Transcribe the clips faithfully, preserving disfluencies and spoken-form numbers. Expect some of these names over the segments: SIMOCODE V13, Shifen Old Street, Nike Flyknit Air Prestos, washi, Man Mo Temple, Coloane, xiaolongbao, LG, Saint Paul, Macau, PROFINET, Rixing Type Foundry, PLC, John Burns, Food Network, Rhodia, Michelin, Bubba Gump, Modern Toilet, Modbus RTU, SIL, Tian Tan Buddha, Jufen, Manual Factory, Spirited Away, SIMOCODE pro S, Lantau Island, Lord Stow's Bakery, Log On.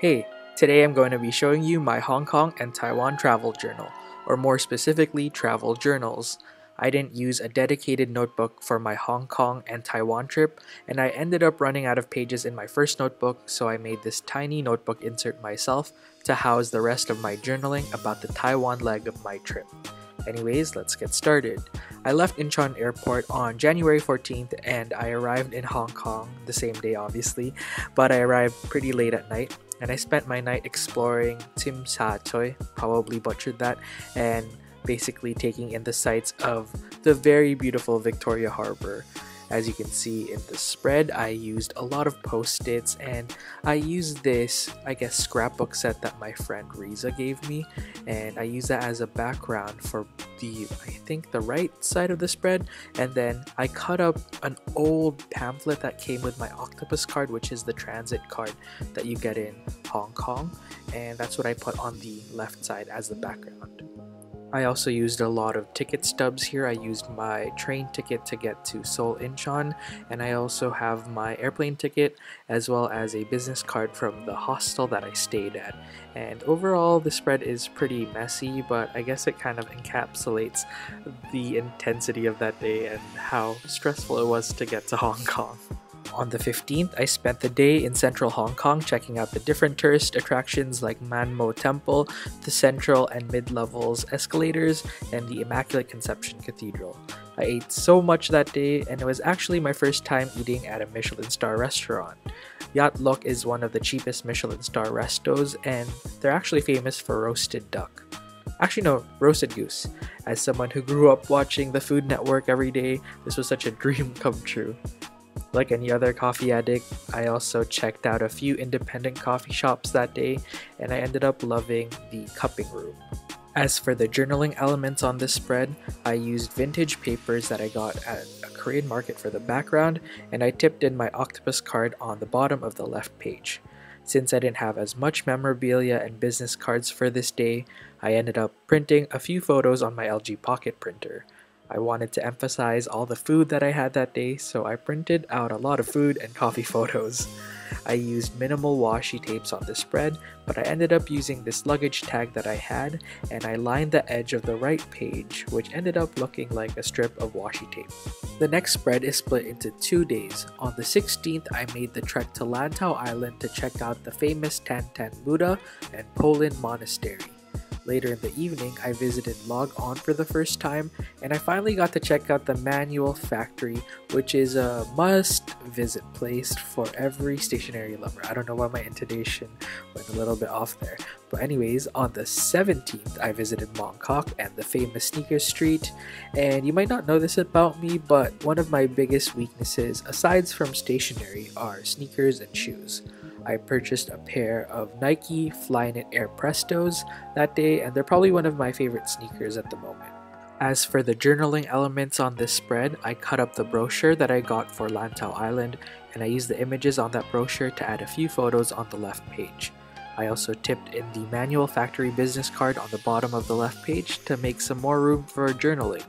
Hey, today I'm going to be showing you my Hong Kong and Taiwan travel journal, or more specifically travel journals. I didn't use a dedicated notebook for my Hong Kong and Taiwan trip, and I ended up running out of pages in my first notebook, so I made this tiny notebook insert myself to house the rest of my journaling about the Taiwan leg of my trip. Anyways, let's get started. I left Incheon Airport on January fourteenth and I arrived in Hong Kong the same day obviously, but I arrived pretty late at night and I spent my night exploring Tsim Sha Tsui, probably butchered that, and basically taking in the sights of the very beautiful Victoria Harbor. As you can see in the spread, I used a lot of post-its and I used this, I guess, scrapbook set that my friend Risa gave me, and I used that as a background for the, I think, the right side of the spread, and then I cut up an old pamphlet that came with my octopus card, which is the transit card that you get in Hong Kong, and that's what I put on the left side as the background. I also used a lot of ticket stubs here. I used my train ticket to get to Seoul Incheon, and I also have my airplane ticket as well as a business card from the hostel that I stayed at. And overall the spread is pretty messy, but I guess it kind of encapsulates the intensity of that day and how stressful it was to get to Hong Kong. On the fifteenth, I spent the day in central Hong Kong checking out the different tourist attractions like Man Mo Temple, the central and mid-levels escalators, and the Immaculate Conception Cathedral. I ate so much that day, and it was actually my first time eating at a Michelin star restaurant. Yat Lok is one of the cheapest Michelin star restos, and they're actually famous for roasted duck. Actually no, roasted goose. As someone who grew up watching the Food Network every day, this was such a dream come true. Like any other coffee addict, I also checked out a few independent coffee shops that day, and I ended up loving the Cupping Room. As for the journaling elements on this spread, I used vintage papers that I got at a Korean market for the background, and I tipped in my octopus card on the bottom of the left page. Since I didn't have as much memorabilia and business cards for this day, I ended up printing a few photos on my L G pocket printer. I wanted to emphasize all the food that I had that day, so I printed out a lot of food and coffee photos. I used minimal washi tapes on the spread, but I ended up using this luggage tag that I had, and I lined the edge of the right page, which ended up looking like a strip of washi tape. The next spread is split into two days. On the sixteenth, I made the trek to Lantau Island to check out the famous Tian Tan Buddha and Po Lin Monastery. Later in the evening, I visited Log On for the first time, and I finally got to check out the Manual Factory, which is a must-visit place for every stationery lover. I don't know why my intonation went a little bit off there. But anyways, on the seventeenth, I visited Mong Kok and the famous Sneaker Street. And you might not know this about me, but one of my biggest weaknesses, aside from stationery, are sneakers and shoes. I purchased a pair of Nike Flyknit Air Prestos that day, and they're probably one of my favorite sneakers at the moment. As for the journaling elements on this spread, I cut up the brochure that I got for Lantau Island, and I used the images on that brochure to add a few photos on the left page. I also tipped in the Manual Factory business card on the bottom of the left page to make some more room for journaling.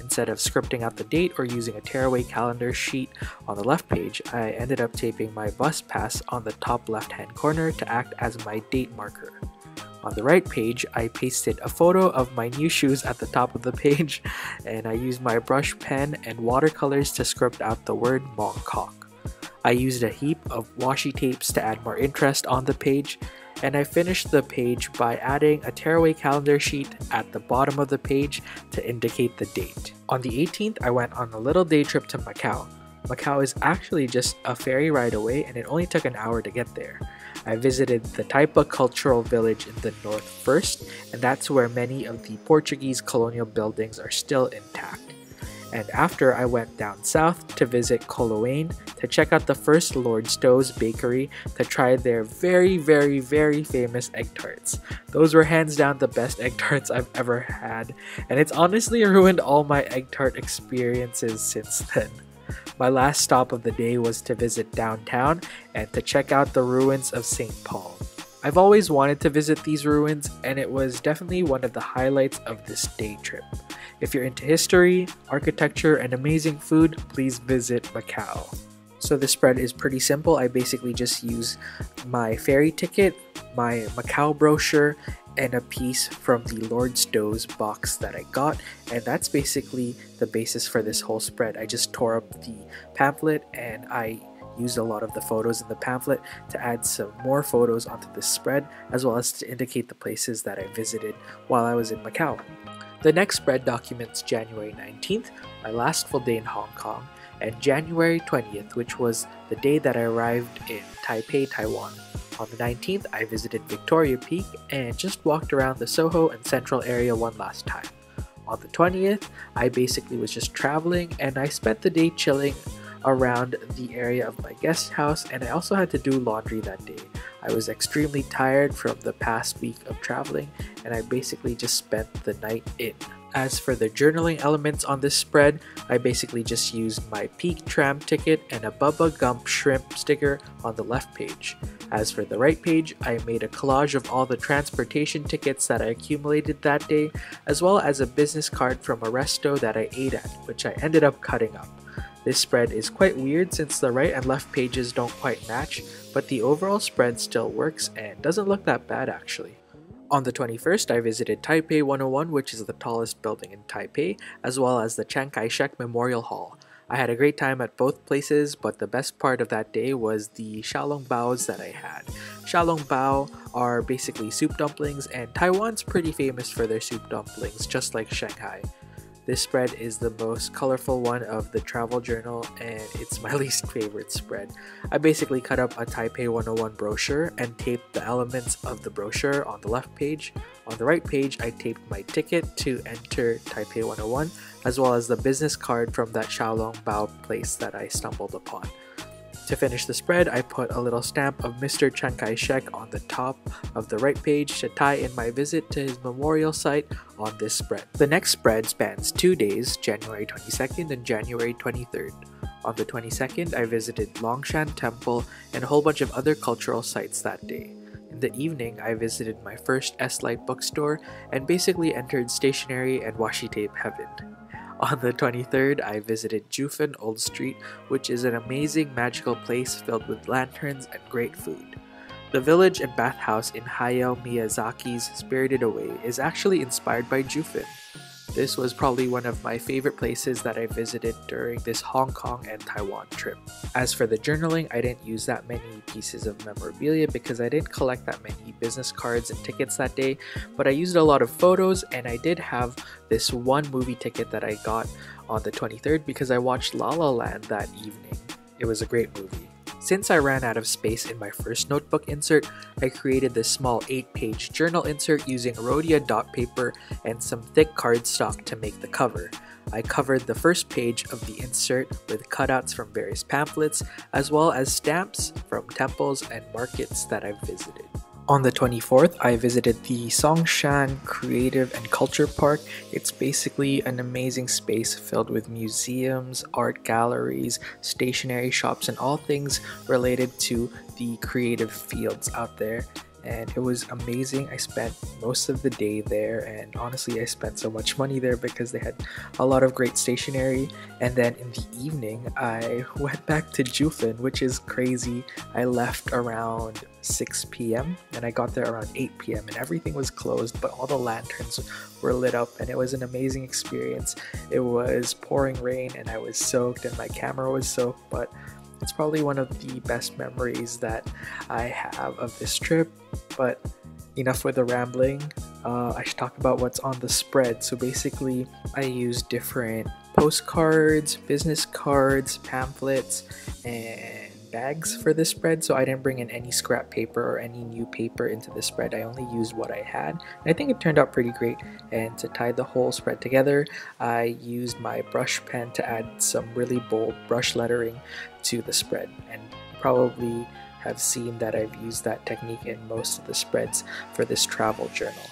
Instead of scripting out the date or using a tearaway calendar sheet on the left page, I ended up taping my bus pass on the top left-hand corner to act as my date marker. On the right page, I pasted a photo of my new shoes at the top of the page, and I used my brush pen and watercolors to script out the word Mong Kok. I used a heap of washi tapes to add more interest on the page, and I finished the page by adding a tearaway calendar sheet at the bottom of the page to indicate the date. On the eighteenth, I went on a little day trip to Macau. Macau is actually just a ferry ride away, and it only took an hour to get there. I visited the Taipa Cultural Village in the north first, and that's where many of the Portuguese colonial buildings are still intact. And after, I went down south to visit Coloane to check out the first Lord Stow's Bakery to try their very very very famous egg tarts. Those were hands down the best egg tarts I've ever had, and it's honestly ruined all my egg tart experiences since then. My last stop of the day was to visit downtown and to check out the ruins of Saint Paul. I've always wanted to visit these ruins, and it was definitely one of the highlights of this day trip. If you're into history, architecture, and amazing food, please visit Macau. So the spread is pretty simple. I basically just use my ferry ticket, my Macau brochure, and a piece from the Lord Stow's box that I got, and that's basically the basis for this whole spread. I just tore up the pamphlet and I used a lot of the photos in the pamphlet to add some more photos onto this spread, as well as to indicate the places that I visited while I was in Macau. The next spread documents January nineteenth, my last full day in Hong Kong, and January twentieth, which was the day that I arrived in Taipei, Taiwan. On the nineteenth, I visited Victoria Peak and just walked around the Soho and Central area one last time. On the twentieth, I basically was just traveling and I spent the day chilling around the area of my guest house, and I also had to do laundry that day. I was extremely tired from the past week of traveling and I basically just spent the night in. As for the journaling elements on this spread, I basically just used my Peak tram ticket and a Bubba Gump shrimp sticker on the left page. As for the right page, I made a collage of all the transportation tickets that I accumulated that day, as well as a business card from a resto that I ate at, which I ended up cutting up. This spread is quite weird since the right and left pages don't quite match, but the overall spread still works and doesn't look that bad actually. On the twenty-first, I visited Taipei one oh one, which is the tallest building in Taipei, as well as the Chiang Kai-shek Memorial Hall. I had a great time at both places, but the best part of that day was the xiaolongbaos that I had. Xiaolongbao are basically soup dumplings, and Taiwan's pretty famous for their soup dumplings, just like Shanghai. This spread is the most colorful one of the travel journal and it's my least favorite spread. I basically cut up a Taipei one oh one brochure and taped the elements of the brochure on the left page. On the right page, I taped my ticket to enter Taipei one oh one, as well as the business card from that xiaolongbao place that I stumbled upon. To finish the spread, I put a little stamp of Mister Chiang Kai-shek on the top of the right page to tie in my visit to his memorial site on this spread. The next spread spans two days, January twenty-second and January twenty-third. On the twenty-second, I visited Longshan Temple and a whole bunch of other cultural sites that day. In the evening, I visited my first S-Lite bookstore and basically entered stationery and washi tape heaven. On the twenty-third, I visited Jufen Old Street, which is an amazing magical place filled with lanterns and great food. The village and bathhouse in Hayao Miyazaki's Spirited Away is actually inspired by Jufen. This was probably one of my favorite places that I visited during this Hong Kong and Taiwan trip. As for the journaling, I didn't use that many pieces of memorabilia because I didn't collect that many business cards and tickets that day, but I used a lot of photos, and I did have this one movie ticket that I got on the twenty-third because I watched La La Land that evening. It was a great movie. Since I ran out of space in my first notebook insert, I created this small eight page journal insert using Rhodia dot paper and some thick cardstock to make the cover. I covered the first page of the insert with cutouts from various pamphlets, as well as stamps from temples and markets that I've visited. On the twenty-fourth, I visited the Songshan Creative and Culture Park. It's basically an amazing space filled with museums, art galleries, stationery shops, and all things related to the creative fields out there. And it was amazing. I spent most of the day there, and honestly I spent so much money there because they had a lot of great stationery. And then in the evening I went back to Jufen, which is crazy. I left around six p m and I got there around eight p m and everything was closed, but all the lanterns were lit up and it was an amazing experience. It was pouring rain and I was soaked and my camera was soaked, but it's probably one of the best memories that I have of this trip. But enough with the rambling, uh, I should talk about what's on the spread. So basically I use different postcards, business cards, pamphlets, and bags for this spread. So I didn't bring in any scrap paper or any new paper into the spread. I only used what I had, and I think it turned out pretty great. And to tie the whole spread together, I used my brush pen to add some really bold brush lettering to the spread, and probably have seen that I've used that technique in most of the spreads for this travel journal.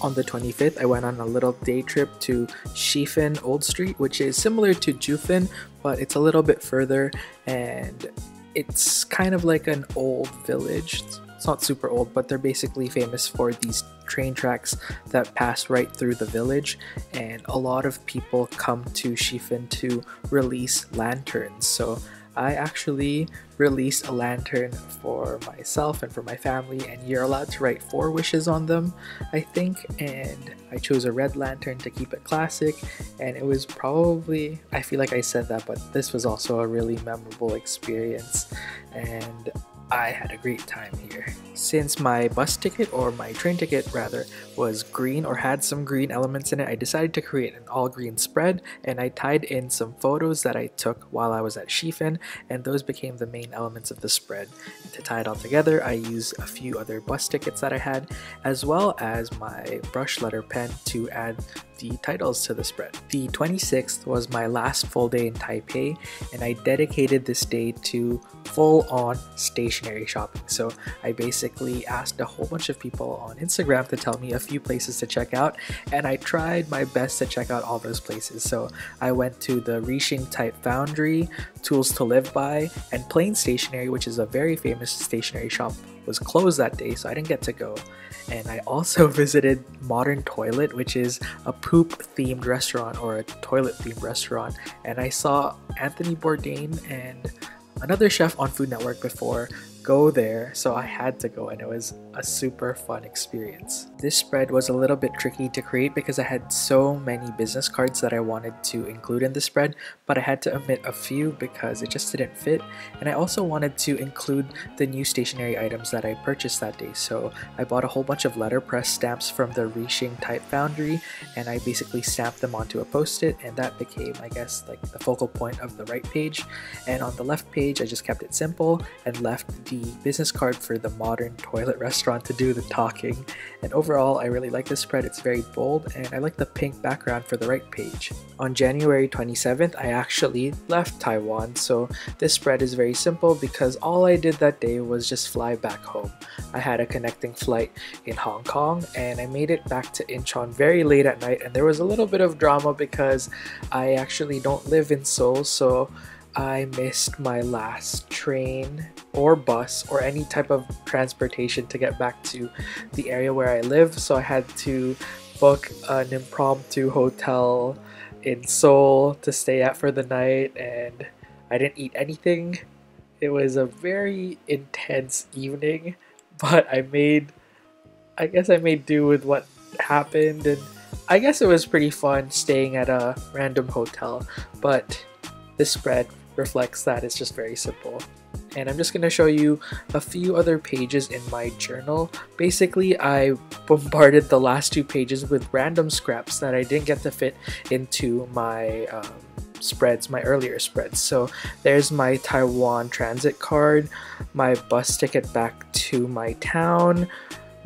On the twenty-fifth, I went on a little day trip to Shifen Old Street, which is similar to Jufen, but it's a little bit further, and it's kind of like an old village. It's not super old, but they're basically famous for these train tracks that pass right through the village, and a lot of people come to Shifen to release lanterns. So I actually released a lantern for myself and for my family, and you're allowed to write four wishes on them, I think, and I chose a red lantern to keep it classic. And it was probably, I feel like I said that, but this was also a really memorable experience, and I had a great time here. Since my bus ticket, or my train ticket rather, was green or had some green elements in it, I decided to create an all green spread, and I tied in some photos that I took while I was at Shifan, and those became the main elements of the spread. To tie it all together, I used a few other bus tickets that I had, as well as my brush letter pen, to add the titles to the spread. The twenty-sixth was my last full day in Taipei, and I dedicated this day to full-on stationery shopping. So I basically asked a whole bunch of people on Instagram to tell me a few places to check out, and I tried my best to check out all those places. So I went to the Rixing Type Foundry, Tools to Live By, and Plain Stationery, which is a very famous stationery shop, was closed that day, so I didn't get to go. And I also visited Modern Toilet, which is a poop themed restaurant, or a toilet themed restaurant, and I saw Anthony Bourdain and another chef on Food Network before go there, so I had to go, and it was a super fun experience. This spread was a little bit tricky to create because I had so many business cards that I wanted to include in the spread, but I had to omit a few because it just didn't fit, and I also wanted to include the new stationery items that I purchased that day. So I bought a whole bunch of letterpress stamps from the Rixing Type Foundry, and I basically stamped them onto a post-it, and that became, I guess, like the focal point of the right page. And on the left page, I just kept it simple and left the the business card for the Modern Toilet restaurant to do the talking. And overall, I really like this spread. It's very bold, and I like the pink background for the right page. On January twenty-seventh, I actually left Taiwan, so this spread is very simple because all I did that day was just fly back home. I had a connecting flight in Hong Kong, and I made it back to Incheon very late at night, and there was a little bit of drama because I actually don't live in Seoul, so I missed my last train or bus or any type of transportation to get back to the area where I live, so I had to book an impromptu hotel in Seoul to stay at for the night, and I didn't eat anything. It was a very intense evening, but I made, I guess I made do with what happened, and I guess it was pretty fun staying at a random hotel, but this spread reflects that. It's just very simple. And I'm just going to show you a few other pages in my journal. Basically, I bombarded the last two pages with random scraps that I didn't get to fit into my um, spreads, my earlier spreads. So there's my Taiwan transit card, my bus ticket back to my town,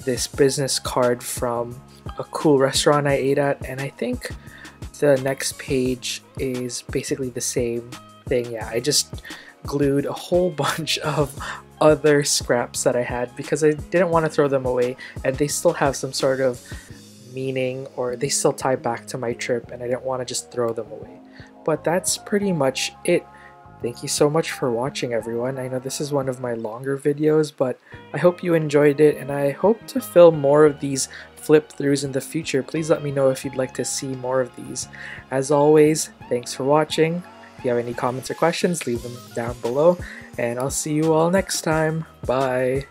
this business card from a cool restaurant I ate at, and I think the next page is basically the same thing. Yeah, I just glued a whole bunch of other scraps that I had because I didn't want to throw them away, and they still have some sort of meaning, or they still tie back to my trip, and I didn't want to just throw them away. But that's pretty much it. Thank you so much for watching, everyone. I know this is one of my longer videos, but I hope you enjoyed it, and I hope to film more of these flip-throughs in the future. Please let me know if you'd like to see more of these. As always, thanks for watching. If you have any comments or questions, leave them down below, and I'll see you all next time. Bye!